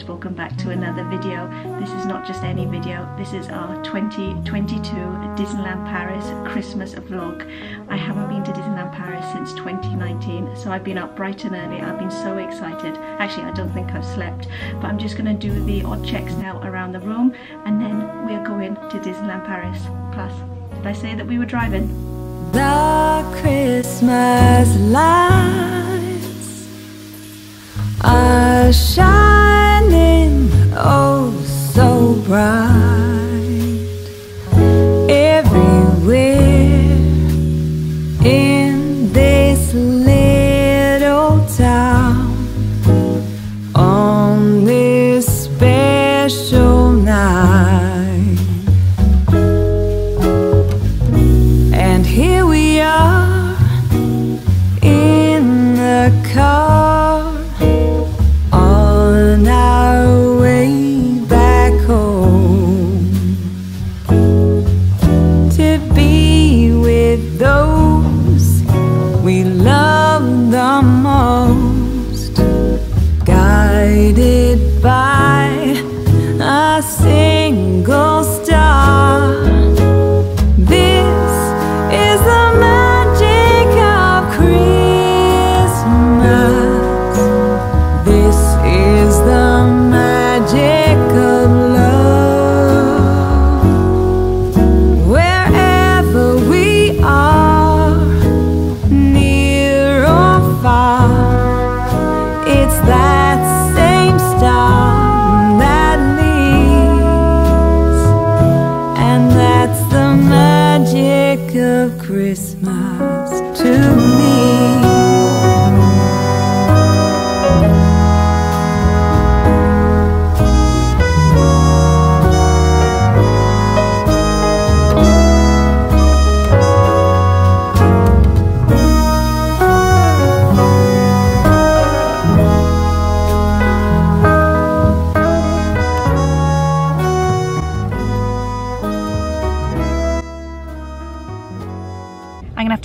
and welcome back to another video. This is not just any video, this is our 2022 Disneyland Paris Christmas vlog. I haven't been to Disneyland Paris since 2019, so I've been up bright and early. I've been so excited. Actually, I don't think I've slept, but I'm just going to do the odd checks now around the room, and then we're going to Disneyland Paris. Plus, did I say that we were driving? The Christmas lights are shining, oh so bright, everywhere in this little town on this special night.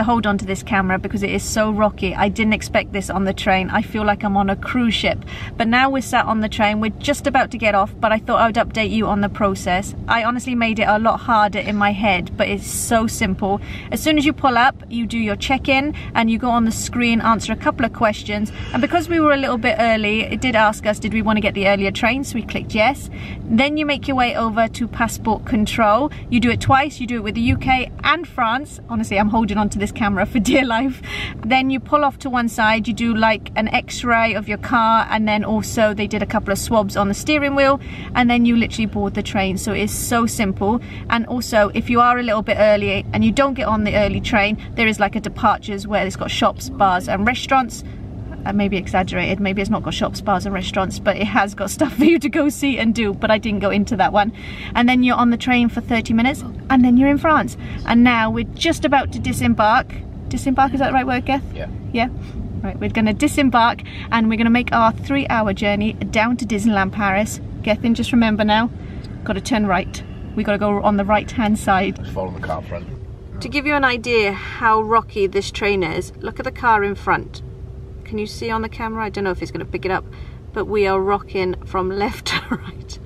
Hold on to this camera because it is so rocky. I didn't expect this on the train. I feel like I'm on a cruise ship. But now we're sat on the train, we're just about to get off, but I thought I would update you on the process. I honestly made it a lot harder in my head, but it's so simple. As soon as you pull up, you do your check-in and you go on the screen, answer a couple of questions, and because we were a little bit early, it did ask us did we want to get the earlier train, so we clicked yes. Then you make your way over to passport control. You do it twice, you do it with the UK and France. Honestly, I'm holding on to this camera for dear life. Then you pull off to one side, you do like an x-ray of your car, and then also they did a couple of swabs on the steering wheel, and then you literally board the train. So it's so simple. And also if you are a little bit early and you don't get on the early train, there is like a departures where it's got shops, bars and restaurants. I maybe exaggerated, maybe it's not got shops, bars and restaurants, but it has got stuff for you to go see and do, but I didn't go into that one. And then you're on the train for 30 minutes and then you're in France. And now we're just about to disembark. Disembark, is that the right word, Geth? Yeah. Yeah? Right, we're gonna disembark and we're gonna make our 3-hour journey down to Disneyland Paris. Gethin, just remember now, gotta turn right. We gotta go on the right-hand side. Just follow the car front. To give you an idea how rocky this train is, look at the car in front. Can you see on the camera? I don't know if it's going to pick it up, but we are rocking from left to right.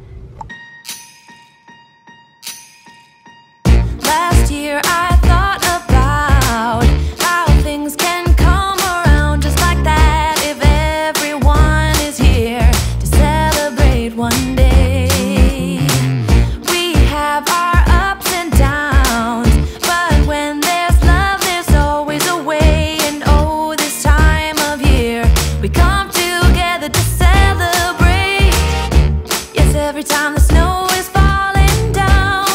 Last year I thought about how things can come around just like that if everyone is here to celebrate one day. We have our ups and downs, but when there's love there's always a way, and oh, this time of year we come together to celebrate. Yes, every time the snow is falling down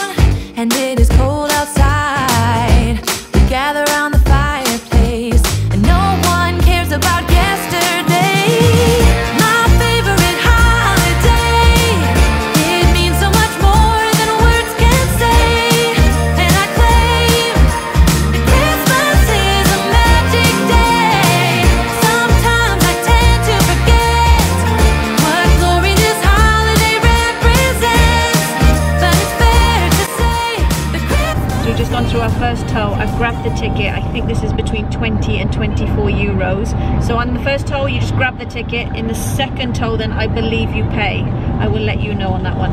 and it is cold outside, we gather around the fireplace and no one cares about yesterday. My favorite holiday, it means so much more than words can say, and I claim that Christmas is a magic day. Sometimes I tend to forget what glory this holiday represents, but it's fair to say that Christmas. So we've just gone through our first toll. I've grabbed the ticket. I think this is between 20 and 24 euros. So on the first toll you just grab the ticket, in the second toll then I believe you pay. I will let you know on that one.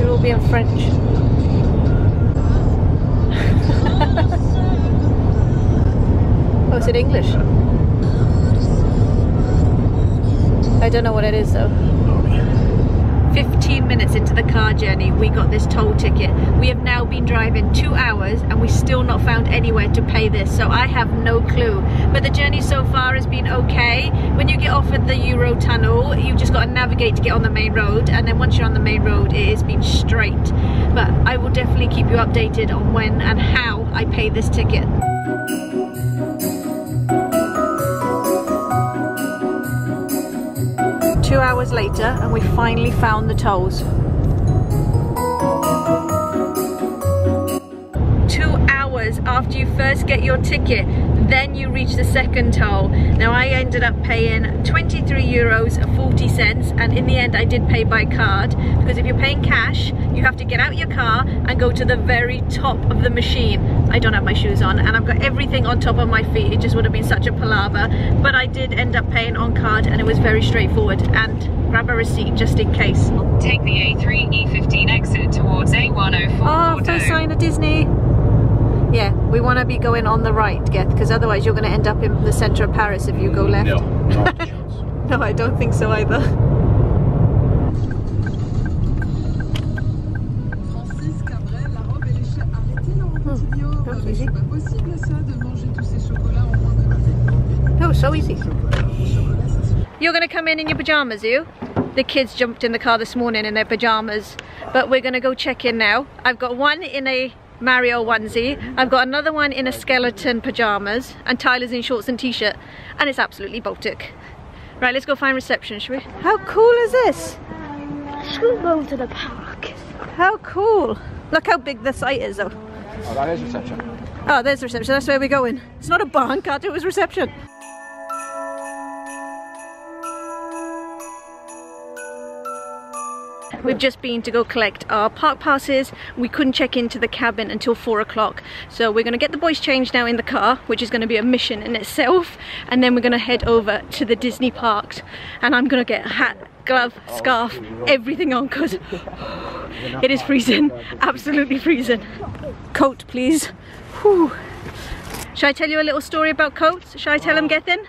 It will be in French. Oh, is it English? I don't know what it is though. 15 minutes into the car journey, we got this toll ticket. We have now been driving 2 hours and we still not found anywhere to pay this, so I have no clue. But the journey so far has been okay. When you get off at the Euro Tunnel, you've just got to navigate to get on the main road, and then once you're on the main road, it has been straight. But I will definitely keep you updated on when and how I pay this ticket. Hours later and we finally found the tolls. 2 hours after you first get your ticket, then you reach the second toll. Now I ended up paying €23.40, and in the end I did pay by card, because if you're paying cash you have to get out your car and go to the very top of the machine. I don't have my shoes on and I've got everything on top of my feet, it just would have been such a palaver, but I did end up paying on card and it was very straightforward. And grab a receipt just in case. Take the A3/E15 exit towards A104. Oh, first sign of Disney. Yeah, we want to be going on the right, Geth, because otherwise you're going to end up in the centre of Paris if you go left. No, not a chance. No, I don't think so either. Oh, so easy. You're going to come in your pyjamas, you? The kids jumped in the car this morning in their pyjamas, but we're going to go check in now. I've got one in a Mario onesie, I've got another one in a skeleton pyjamas, and Tyler's in shorts and t-shirt, and it's absolutely Baltic. Right, let's go find reception, shall we? How cool is this? Let's go to the park. How cool. Look how big the site is though. Oh, that is reception. Oh, there's reception, that's where we're going. It's not a barn cart, it was reception. We've just been to go collect our park passes. We couldn't check into the cabin until 4 o'clock. So we're gonna get the boys changed now in the car, which is gonna be a mission in itself. And then we're gonna head over to the Disney parks. And I'm gonna get a hat, glove, scarf, everything on, cause it is freezing, absolutely freezing. Coat, please. Whew. Shall I tell you a little story about coats? Shall I tell them, Gethin?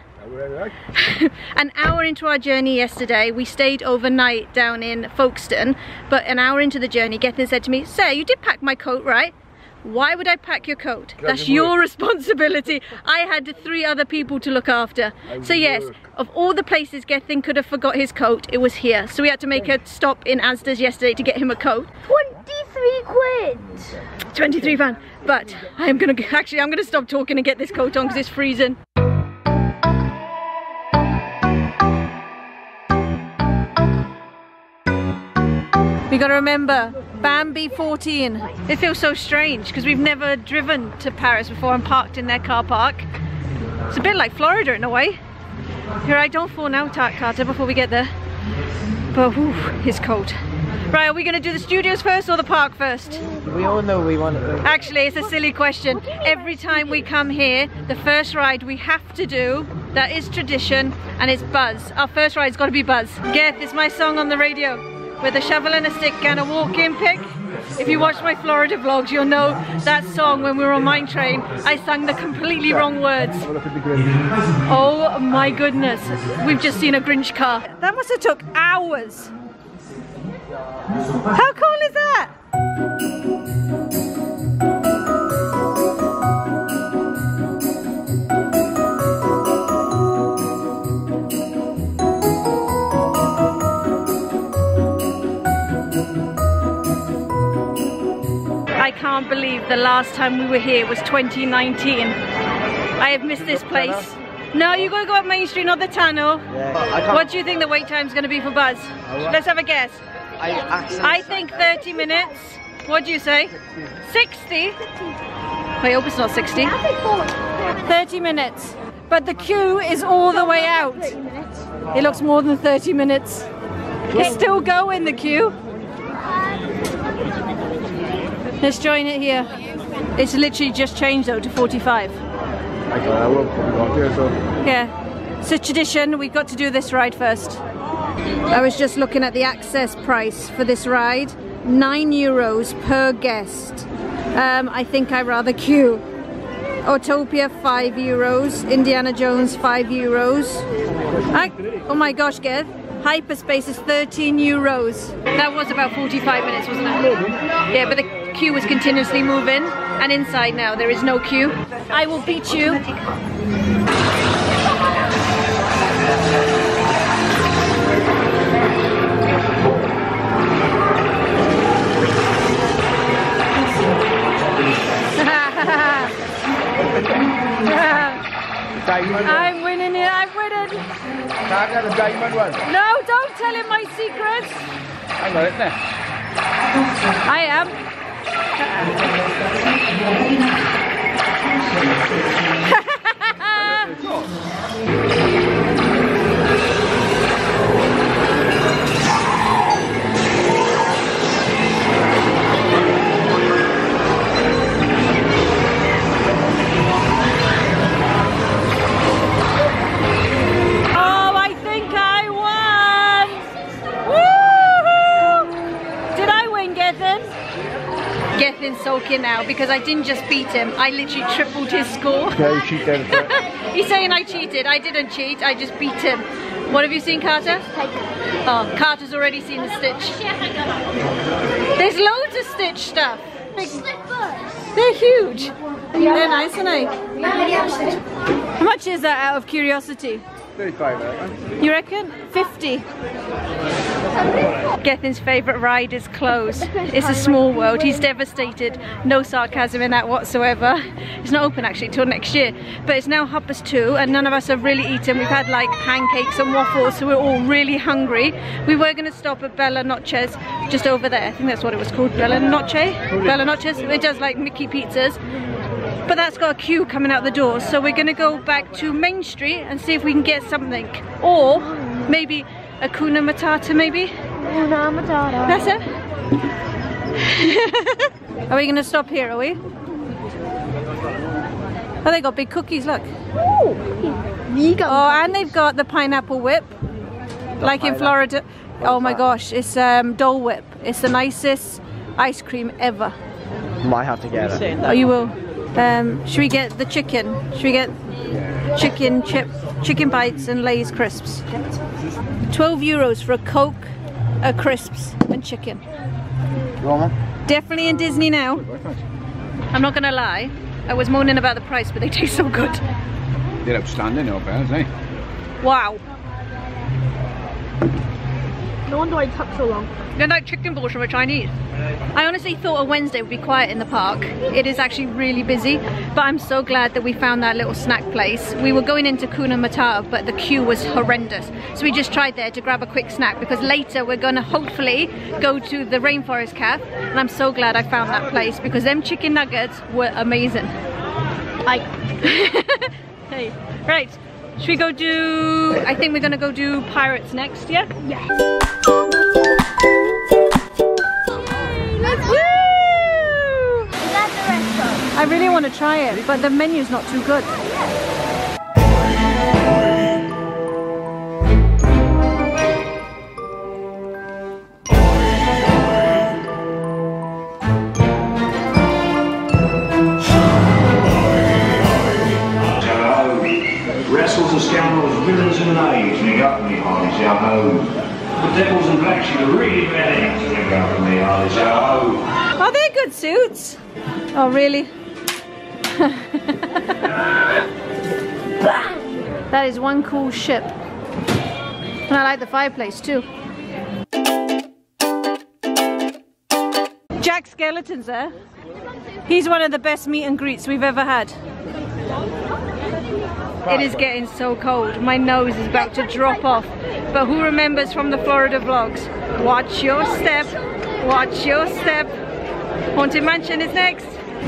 An hour into our journey yesterday, we stayed overnight down in Folkestone, but an hour into the journey, Gethin said to me, "Say, you did pack my coat, right?" Why would I pack your coat? That's your responsibility. I had 3 other people to look after. So yes, of all the places Gethin could have forgot his coat, it was here. So we had to make a stop in Asda's yesterday to get him a coat. 23 quid! 23 pound. But I'm gonna stop talking and get this coat on because it's freezing. We got to remember, Bambi 14. It feels so strange because we've never driven to Paris before and parked in their car park. It's a bit like Florida in a way. Here, I don't fall now, Carter, before we get there. But whew, it's cold. Right, are we going to do the studios first or the park first? We all know we want to. Actually, it's a silly question. Every time we come here, the first ride we have to do, that is tradition, and it's Buzz. Our first ride's got to be Buzz. Geth, it's my song on the radio. With a shovel and a stick and a walking pick. If you watch my Florida vlogs, you'll know that song when we were on Mine Train. I sang the completely wrong words. Oh my goodness. We've just seen a Grinch car. That must have took hours. How cool is that? I can't believe the last time we were here was 2019. I have missed this place. No, you gotta go up Main Street, not the tunnel. Yeah. What do you think the wait time's gonna be for Buzz? Let's have a guess. I think 30 minutes. What do you say? 60? I hope it's not 60. 30 minutes. But the queue is all the way out. It looks more than 30 minutes. It's still going, the queue. Let's join it here. It's literally just changed though to 45. Yeah, it's a tradition, we've got to do this ride first. I was just looking at the access price for this ride, €9 per guest. I think I'd rather queue. Autopia, €5. Indiana Jones, €5. Oh my gosh, Geth. Hyperspace is €13. That was about 45 minutes, wasn't it? Yeah, but the queue was continuously moving. And inside now, there is no queue. I will beat you. I'm winning it, I'm winning! No, don't tell him my secrets! I know, isn't it? I am. Soaking now because I didn't just beat him, I literally tripled his score. Yeah, he cheated. He's saying I cheated. I didn't cheat, I just beat him. What have you seen, Carter? Oh, Carter's already seen the Stitch. There's loads of Stitch stuff. They're huge. They're nice, aren't they? How much is that out of curiosity? 35, I reckon. You reckon? 50. Gethin's favourite ride is closed. It's a small world. He's devastated. No sarcasm in that whatsoever. It's not open actually till next year. But it's now 2:30 and none of us have really eaten. We've had like pancakes and waffles, so we're all really hungry. We were going to stop at Bella Notte's just over there. I think that's what it was called. Bella Notte? Bella Notte's. It does like Mickey pizzas. But that's got a queue coming out the door, so we're gonna go back to Main Street and see if we can get something. Or maybe Hakuna Matata, maybe? Hakuna Matata. That's it? Are we gonna stop here, are we? Oh, they got big cookies, look. Ooh, vegan. Oh, and they've got the pineapple whip. Like in Florida. Oh my gosh, it's Dole Whip. It's the nicest ice cream ever. Might have to get it. Oh, you will. Should we get the chicken? Should we get chicken chip, chicken bites and Lay's crisps? €12 for a Coke, a crisps and chicken. Definitely in Disney now. I'm not gonna lie, I was moaning about the price, but they taste so good. They're outstanding, no offense, eh? Wow. No wonder I took so long. They're like chicken balls from a Chinese. I honestly thought a Wednesday would be quiet in the park. It is actually really busy, but I'm so glad that we found that little snack place. We were going into Hakuna Matata, but the queue was horrendous. So we just tried there to grab a quick snack because later we're gonna hopefully go to the Rainforest Cafe. And I'm so glad I found that place because them chicken nuggets were amazing. Like, hey, right. Should we go do... I think we're going to go do Pirates next, yeah? Yeah. Let's go! Is that the restaurant? I really want to try it, but the menu's not too good. Oh, they're good suits. Oh, really? That is one cool ship. And I like the fireplace too. Jack Skeleton's there. He's one of the best meet and greets we've ever had. It is getting so cold, my nose is about to drop off. But who remembers from the Florida vlogs? Watch your step, watch your step. Haunted Mansion is next.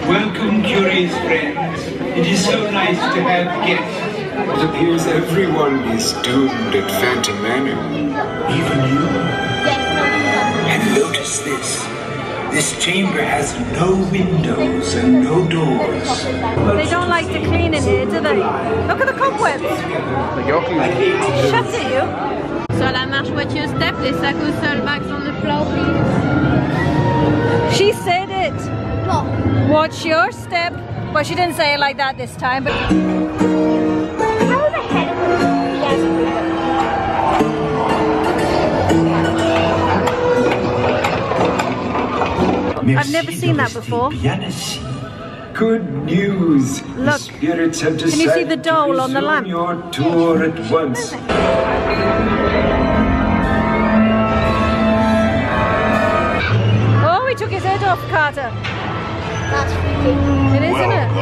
Welcome, curious friends. It is so nice to have guests. It appears everyone is doomed at Phantom Manor. Even you? Yes. And notice this. This chamber has no windows and no doors. They don't like to clean in here, do they? Look at the cobwebs! Shut it, you! Sur la marche, what you step, les sacs au sol, bags on the floor, please. She said it! What? Watch your step. But she didn't say it like that this time. I've never seen that before. Good news. Look, spirits have decided. Can you see the dole on the lamp? Your tour at once. Oh, he took his head off, Carter. That's freaking. It is, isn't it? Oh.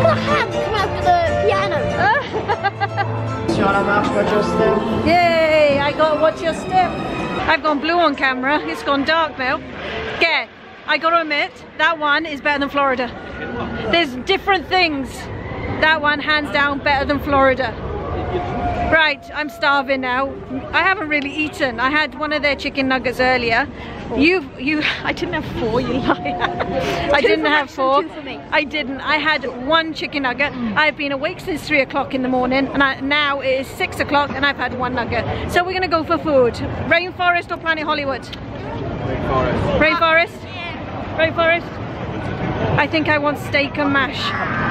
Look at the hand coming out of the piano. Shall I match Watch Your Step? Yay, I got Watch Your Step. I've gone blue on camera. It's gone dark now. Okay, I got to admit, that one is better than Florida. There's different things. That one, hands down, better than Florida. Right, I'm starving now. I haven't really eaten. I had one of their chicken nuggets earlier. I didn't have four, you liar. I didn't have four. I didn't. I had one chicken nugget. I've been awake since 3 o'clock in the morning, and now it is 6 o'clock, and I've had one nugget. So we're gonna go for food. Rainforest or Planet Hollywood? Rainforest. Rainforest? Rainforest? I think I want steak and mash.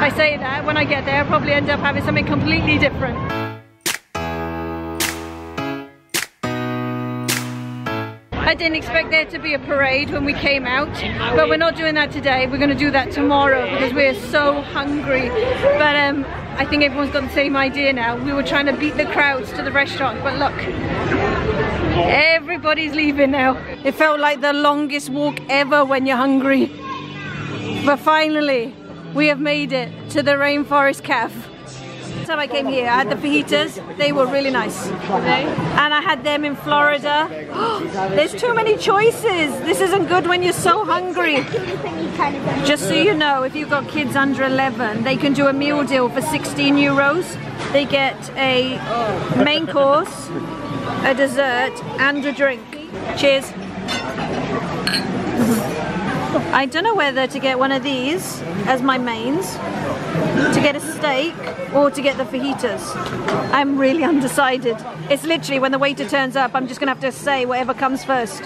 I say that, when I get there, I'll probably end up having something completely different. I didn't expect there to be a parade when we came out, but we're not doing that today. We're going to do that tomorrow because we're so hungry. But I think everyone's got the same idea now. We were trying to beat the crowds to the restaurant, but look, everybody's leaving now. It felt like the longest walk ever when you're hungry. But finally, we have made it to the Rainforest Cafe. Last time I came here, I had the fajitas. They were really nice. And I had them in Florida. There's too many choices. This isn't good when you're so hungry. Just so you know, if you've got kids under 11, they can do a meal deal for 16 euros. They get a main course, a dessert, and a drink. Cheers. I don't know whether to get one of these as my mains, to get a steak, or to get the fajitas. I'm really undecided. It's literally when the waiter turns up, I'm just gonna have to say whatever comes first.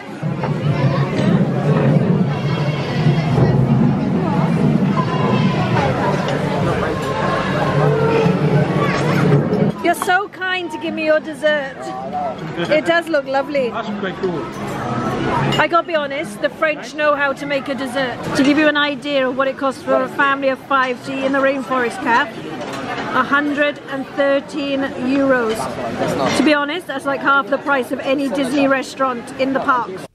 You're so kind to give me your dessert. It does look lovely. That's quite cool. I gotta be honest, the French know how to make a dessert. To give you an idea of what it costs for a family of 5 to eat in the Rainforest Cafe, 113 euros. To be honest, that's like half the price of any Disney restaurant in the parks.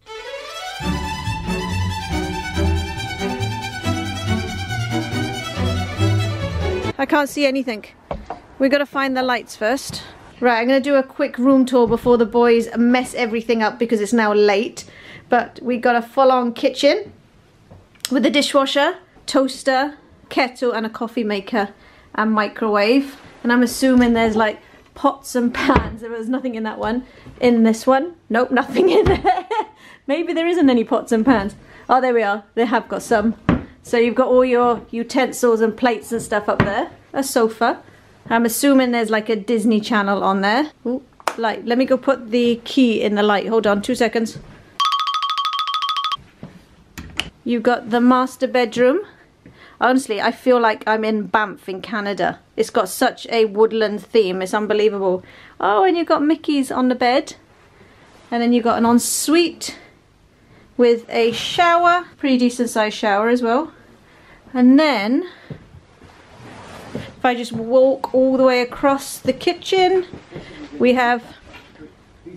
I can't see anything. We've got to find the lights first. Right, I'm going to do a quick room tour before the boys mess everything up because it's now late. But we got a full-on kitchen with a dishwasher, toaster, kettle and a coffee maker and microwave. And I'm assuming there's like pots and pans. There was nothing in that one. In this one? Nope, nothing in there. Maybe there isn't any pots and pans. Oh, there we are. They have got some. So you've got all your utensils and plates and stuff up there. A sofa. I'm assuming there's like a Disney Channel on there. Ooh, light. Let me go put the key in the light. Hold on, 2 seconds. You've got the master bedroom. Honestly, I feel like I'm in Banff in Canada. It's got such a woodland theme. It's unbelievable. Oh, and you've got Mickey's on the bed. And then you've got an ensuite with a shower. Pretty decent sized shower as well. And then... if I just walk all the way across the kitchen, we have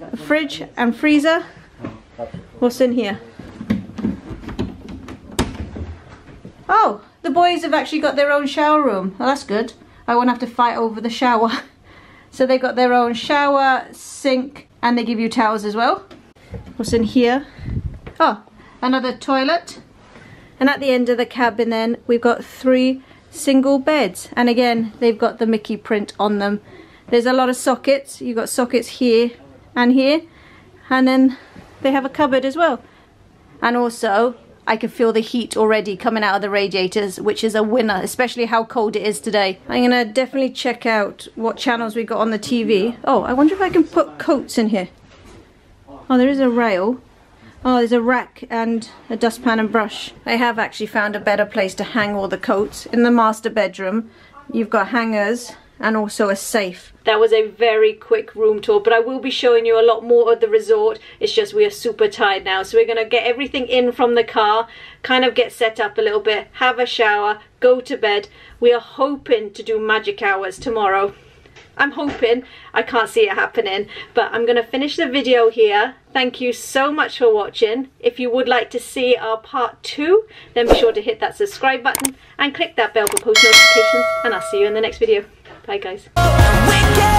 a fridge and freezer. What's in here? Oh, the boys have actually got their own shower room. Well, that's good. I won't have to fight over the shower. So they've got their own shower, sink, and they give you towels as well. What's in here? Oh, another toilet. And at the end of the cabin then, we've got three single beds, and again they've got the Mickey print on them. There's a lot of sockets. You've got sockets here and here, and then they have a cupboard as well. And also I can feel the heat already coming out of the radiators, which is a winner, especially how cold it is today. I'm gonna definitely check out what channels we got on the TV. Oh, I wonder if I can put coats in here. Oh, there is a rail. Oh, there's a rack and a dustpan and brush. I have actually found a better place to hang all the coats. In the master bedroom, you've got hangers and also a safe. That was a very quick room tour, but I will be showing you a lot more of the resort. It's just we are super tired now, so we're gonna get everything in from the car, kind of get set up a little bit, have a shower, go to bed. We are hoping to do magic hours tomorrow. I'm hoping. I can't see it happening, but I'm gonna finish the video here. Thank you so much for watching. If you would like to see our part 2, then be sure to hit that subscribe button and click that bell for post notifications, and I'll see you in the next video. Bye guys.